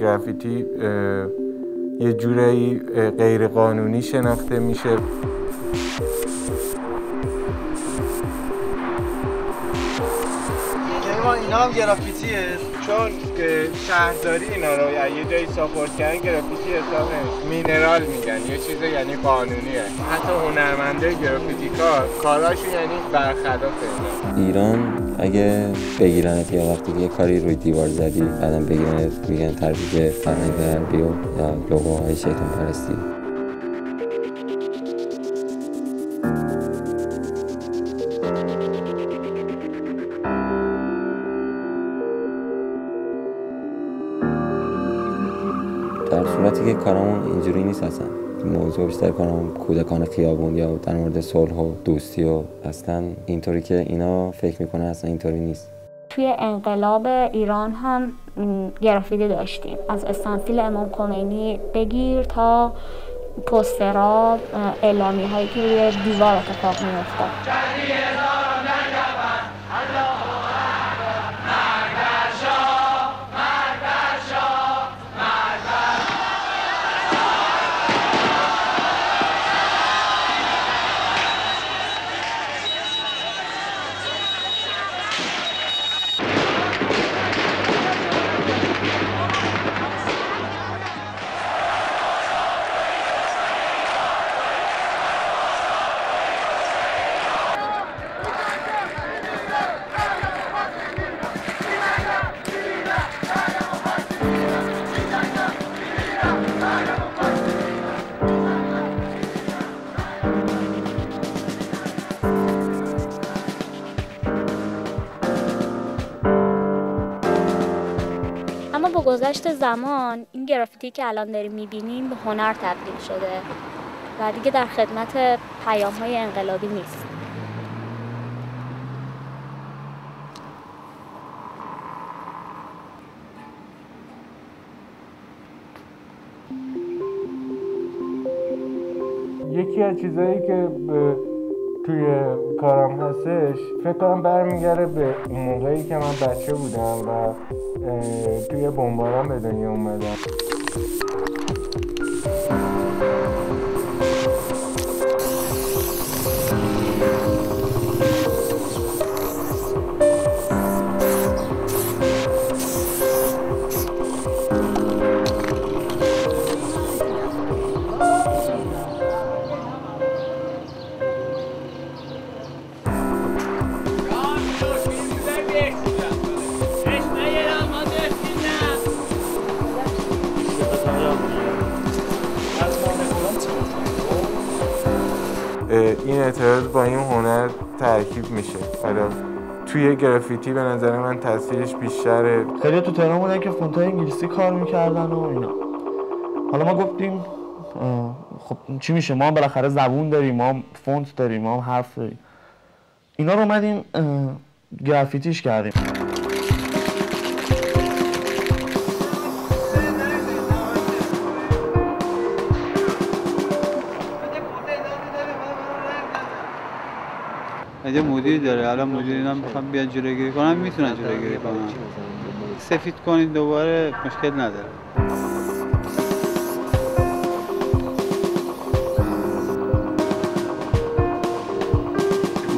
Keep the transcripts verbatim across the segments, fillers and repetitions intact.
گرافیتی یه جورایی غیر قانونی شناخته میشه. اینا هم گرافیتیه، چون شهرداری اینا رو یه جایی ساپورت کردن گرافیتی حساب نمیشه، مینرال میگن، یه چیز یعنی قانونیه. حتی هنرمنده گرافیتیکار کاراشون یعنی برخلاف ایران، اگه بگیرنت یا وقتی یه کاری روی دیوار زدی بعدم بگیرنت میگن ترویج فرهنگ غربی و یا لوگوهای شیطان پرستی. در صورتی که کارمون اینجوری نیست، اصلا موضوع بیشتر کارمون کودکان خیابون یا در مورد صلح و دوستی و اصلا اینطوری که اینا فکر میکنن اصلا اینطوری نیست. توی انقلاب ایران هم گرافیتی داشتیم، از استنسیل امام خمینی بگیر تا پوسترها، اعلامی هایی که روی دیوار اتفاق میافتاد. اما با گذشت زمان این گرافیتی که الان داریم میبینیم به هنر تبدیل شده و دیگه در خدمت پیام‌های انقلابی نیست. یکی از چیزایی که توی کارم هستش فکر کنم برمیگره به موقعی که من بچه بودم و توی بمباران به دنیا اومدم. این اعتراض با این هنر ترکیب میشه. حالا توی گرافیتی به نظر من تاثیرش بیشتره. خیلی تو تهران بودن که فونت‌های انگلیسی کار میکردن و اینا. حالا ما گفتیم خب چی میشه، ما هم بالاخره زبون داریم، ما هم فونت داریم، ما هم حرف داریم. اینا رو اومدیم گرافیتیش کردیم. یه مدیر داره، الان مدیرینم میخوام بیاد جلوگیری کنم، میتونن جلوگیری کنن. سفید کنید دوباره مشکل نداره.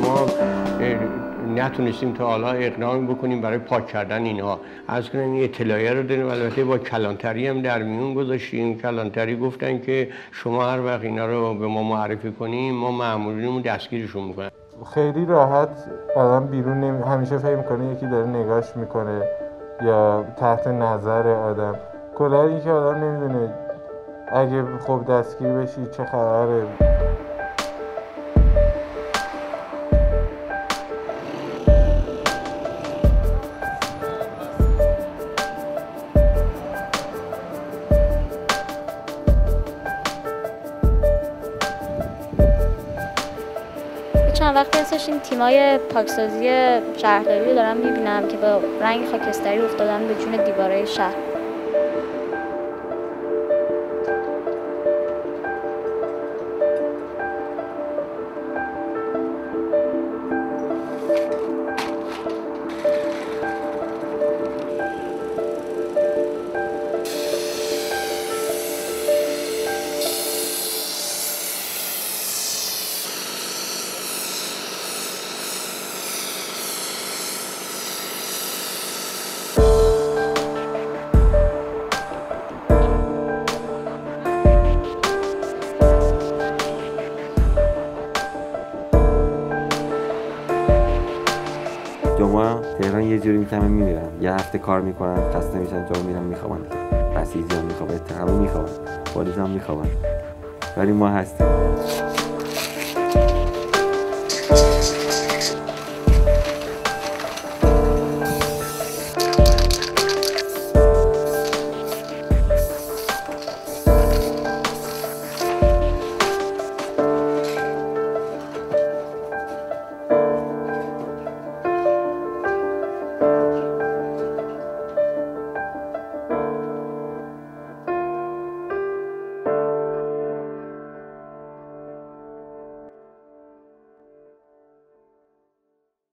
ما نتونستیم تا حالا اقدامی بکنیم برای پاک کردن اینها. از کنن این اطلاعیه رو داریم، البته با کلانتری هم در میون گذاشتیم. کلانتری گفتن که شما هر وقت اینا رو به ما معرفی کنیم ما مأمورینمون دستگیرشون میکنن. خیلی راحت آدم بیرون نمی... همیشه فکر میکنه یکی داره نگاش میکنه یا تحت نظر آدم. کلا اینکه آدم نمیدونه اگه خوب دستگیر بشی چه خبره. چند وقتی هستش این تیمای پاکسازی شهرداری رو دارم میبینم که با رنگ خاکستری افتادن به جون دیوارهای شهر. آدما تهران یه جوری میتونن میمیرن، یه هفته کار میکنن، خسته میشن، جا میرن میخوابن، بسیجی هم میخوابن، اتهامی میخوابن، بالیز هم میخوابن، ولی ما هستیم.